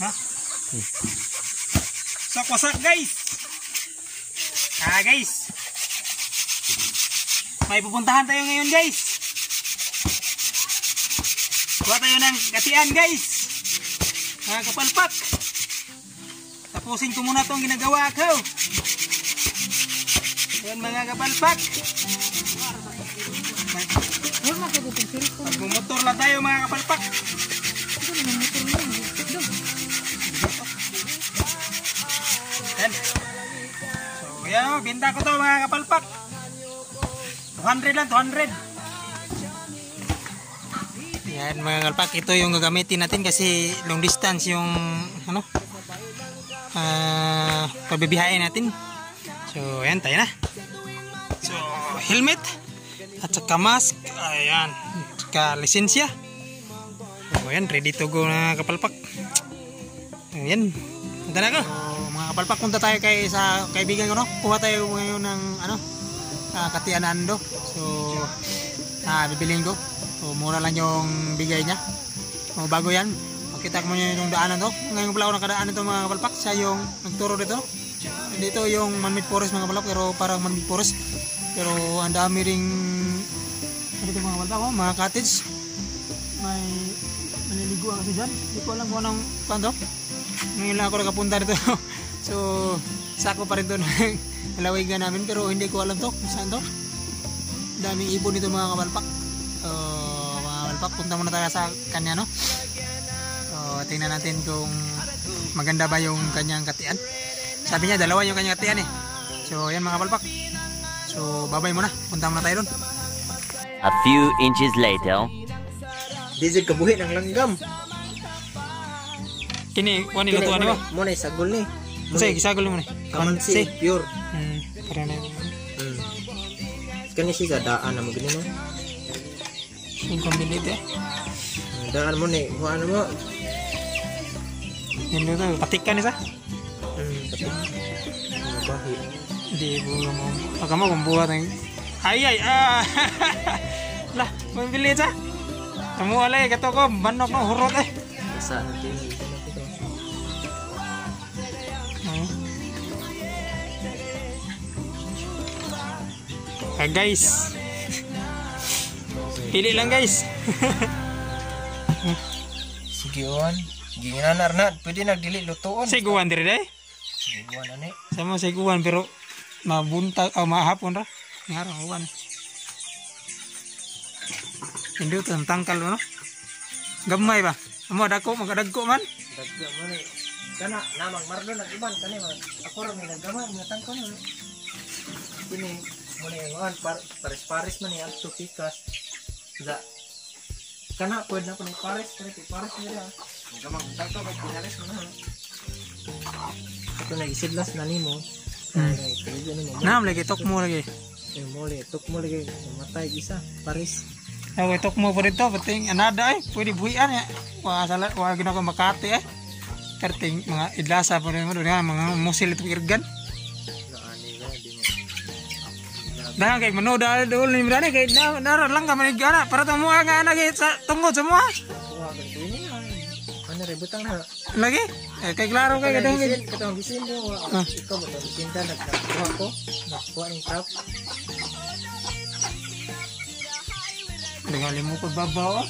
Hah? Wasak-wasak guys. Nah guys, may pupuntahan tayo ngayon guys. Kuha tayo ng gatian guys, mga kapalpak. Tapusin ko muna itong ginagawa ko. Ayan mga kapalpak, magmumotor lang tayo mga kapalpak. Ayan, binta ko to mga kapalpak, 200 lang, 200. Ayan mga kapalpak, ito yung gagamitin natin kasi long distance yung ano, pabibihain natin. So ayan, tayo na. So helmet at saka mask, ayan, at saka lisensya. So ayan, ready to go mga kapalpak. Ayan, punta na ko. Kapalpak, punta tayo kay sa kaibigan ko, no? Kuha tayo ngayon ng ano, katianando. So bibiliin ko. So mura lang yung bigay niya. So bago yan, makita ko muna yung daanan to. Ngayon pala ako nakadaan ito mga kapalpak. Siya yung nagturo dito. Dito yung man-made forest mga kapalpak, pero parang man-made forest. Pero ang dami ring dito mga kapalpak, oh, mga cottage. May maliligo kasi dyan. Hindi ko alam kung anong kanto. Ngayon lang ako nakapunta dito. So, sako pa rin ito ng lalawigan namin, pero hindi ko alam to kung saan to. Daming ibon nito mga kapalpak. Mga kapalpak, punta muna tayo sa kanya, no? Tingnan natin kung maganda ba yung kanyang katian. Sabi niya, dalawa yung kanyang katian eh. So, yan mga kapalpak. So, babay muna. Punta muna tayo doon. A few inches later. Dizig kabuhin ang langgam. Kini, kung ano lutuan niyo? Muna isagol niyo. Saya kisah gol mana? Kamansi pure. Karena. Karena sih ada anak mungkin mana? Ini kombinat ya. Ada anak mana? Bukan anak mana? Ini tu patikan ni sah. Patik. Bahi. Di bulu mau. Agak mau membuat yang. Ayai ah. Lah, memilih sah. Semua leh kata kau bandok no huruf eh. Sah. Guys, pilih lang guys. Segiwan, gimana narnat? Pwede nagdilit lutuon. Seguan diri deh. Seguan ane. Sama seguan pero mabuntag, mahapon ra. Ngarang uwan. Hindi to tangkal no. Gamay ba? Amo dagko man. Dagko man. Kana namang marlo nag iban kani man. Ako ra mi naggamay ng tangkal no. Ini meniangan paris mana yang sukikas, tak, karena kau nak pergi paris ni dia, macam mana tak tahu macam mana semua. Kau lagi 11 nani mo, nama lagi tokmo lagi, mole tokmo lagi, mata gisa paris. Aku tokmo perintah penting, ada boleh buian ya, wah salah, wah kita kau makati ya, penting, idlasa perintah, dunia musil itu irgan. Dah kayak menu dah dulu ni berani kayak dah langkah menegara. Para temu agak lagi tunggu semua. Mana rebutan lagi? Kayak laru kayak dah. Kita habisin tu. Kita habisin dah nak aku. Nak buat intap. Dengan limu pun bawa.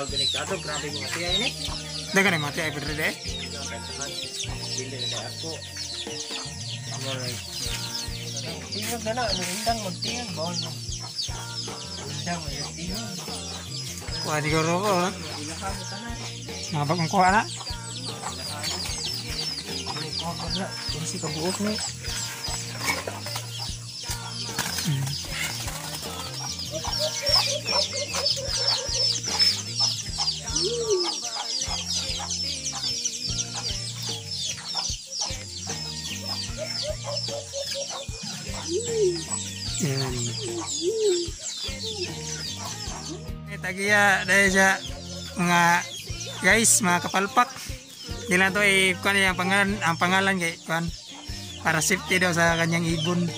Hal jenis atau berapa mati ini? Dengan mati air berdeh. Dengan aku. Tiyo gala, nindang magtiyo, bawal mo. Nindang magtiyo. Kuha di ko roko, ha? Nabag mong kuha na. Kuha ka na. Yung si kabuok mo. Tagi ya dari saya guys mga kapalpak, nila to ay kuan yang pangalan kay kuan para safety daw sa kanyang ibon.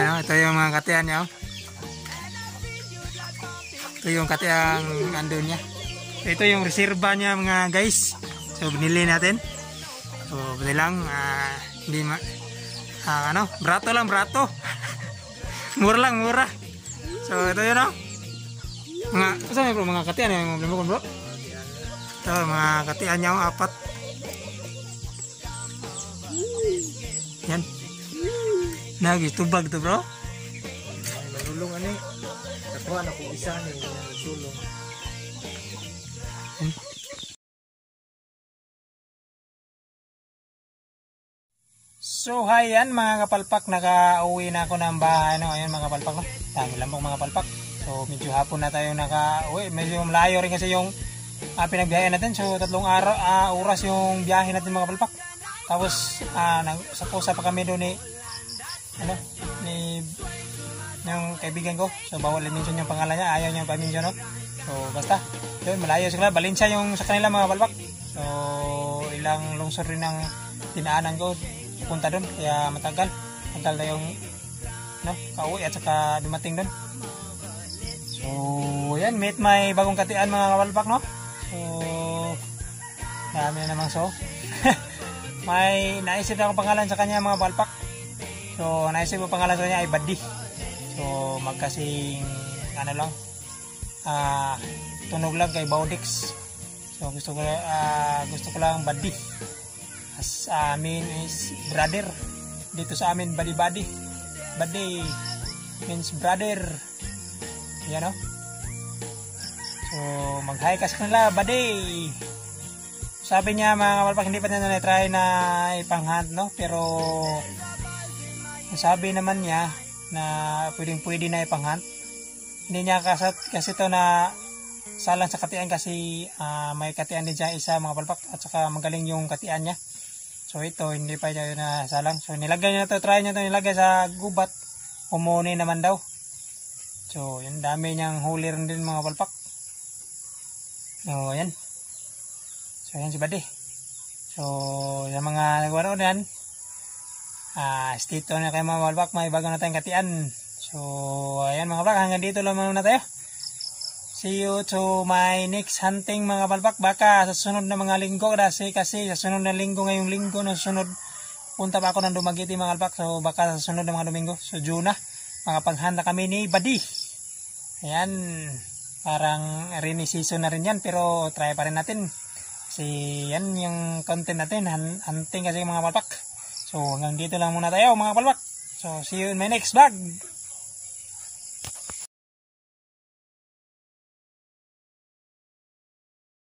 Ano ito yung mga katian niya. Ito yung katiang andon niya. So, ito yung reserva niya mga guys. So binili natin. So bili lang hindi ano, brato lang, brato. Mura lang, mura. So ito yun, no? Saan yun, bro? Mga katian yung mga bro. So mga katian niya, apat. Yan. Nagitubag to, bro. Nagulong ano eh. Nakuha na kung isa niya yung nagulong. So hi yan mga kapalpak, naka-uwi na ako ng bahay, no? Ayun mga kapalpak, no? Dami lang pong mga kapalpak. So medyo hapon na tayo naka-uwi, medyo malayo rin kasi yung pinagbiyahe natin. So tatlong araw, oras yung biyahe natin mga kapalpak. Tapos nagsaposa pa kami doon ni ano, ni yung kaibigan ko. So bawal i-mention yung pangalan niya, ayaw niya pa-mention, no? So basta, yun, malayo sila, Balinsa yung sa kanila mga kapalpak. So ilang lungsod rin ang tinaanan ko punta doon, kaya matagal na yung no, kauwi at saka dumating doon. So yan, meet my bagong katian mga kapalpak, no? So dami na namang so may naisip na akong pangalan sa kanya mga kapalpak. So naisip ko pangalan sa kanya ay Buddy. So magkasing ano lang tunog lang kay Baudix. So gusto ko lang Buddy. As amin is brother. Dito sa amin, badi-badi. Badi means brother. Yan, no? So, mag-hi ka sa kanila, badi. Sabi niya, mga kapalpak, hindi pa niya na-try na ipang-hunt, no? Pero, sabi naman niya na pwedeng-pwede na ipang-hunt. Hindi niya kasi to na salang sa katian kasi may katian din siya isa mga kapalpak. At saka magaling yung katian niya. So ito, hindi pa siya nasalang. So nilagay niya to, try niya to, nilagay sa gubat. Humuni naman daw. So yun, dami niyang huli rin din mga palpak. So yan. So yan si Buddy. So sa mga nagwaro na yan, stay tuned na kayo mga palpak. May bago na tayong katian. So ayan mga palpak, hanggang dito lang muna tayo. See you to my next hunting mga palpak. Baka sa sunod na mga linggo kasi sa sunod na linggo, ngayong linggo na sunod punta pa ako ng Dumaguete mga palpak. So baka sa sunod na mga Domingo, so June na, makapaghanda kami ni Buddy. Ayan, parang rainy season na rin yan, pero try pa rin natin kasi yan yung content natin, hunting kasi mga palpak. So hanggang dito lang muna tayo mga palpak. So see you in my next vlog.